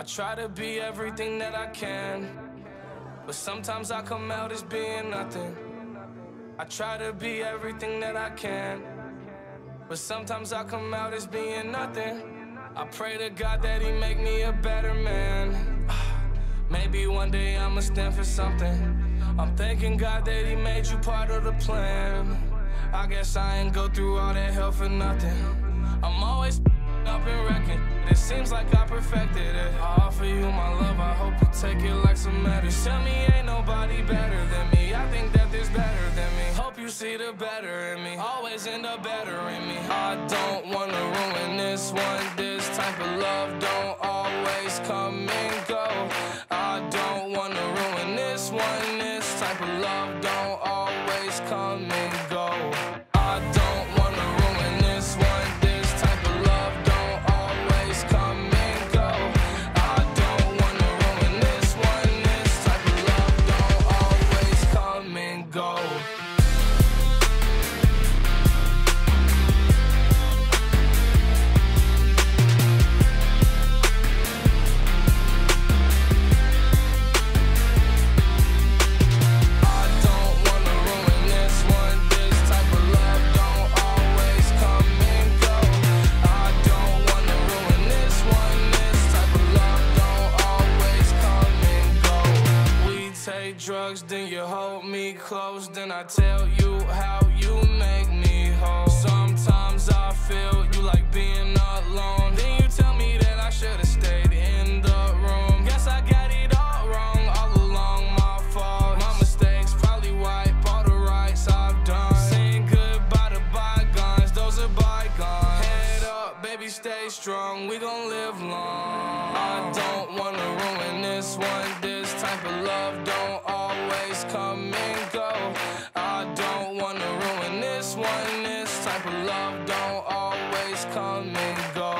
I try to be everything that I can, but sometimes I come out as being nothing. I try to be everything that I can, but sometimes I come out as being nothing. I pray to God that He make me a better man. Maybe one day I'ma stand for something. I'm thanking God that He made you part of the plan. I guess I ain't go through all that hell for nothing. I'm always up and wrecking. It seems like I perfected it. I offer you my love, I hope you take it like some matters. Tell me ain't nobody better than me. I think that there's better than me. Hope you see the better in me. Always end up better in me. I don't wanna ruin this one. This type of love don't always come and go. I don't wanna ruin this one. This type of love don't always come and go. I don't wanna ruin this one. Drugs, then you hold me close, then I tell you how you make me whole. Sometimes I feel you like being alone, then you tell me that I should've stayed in the room. Guess I got it all wrong, all along my fault. My mistakes probably wipe all the rights I've done. Saying goodbye to bygones, those are bygones. Head up, baby, stay strong, we gon' live long. I don't wanna ruin this one. This type of love don't always come and go. I don't wanna ruin this one. This type of love don't always come and go.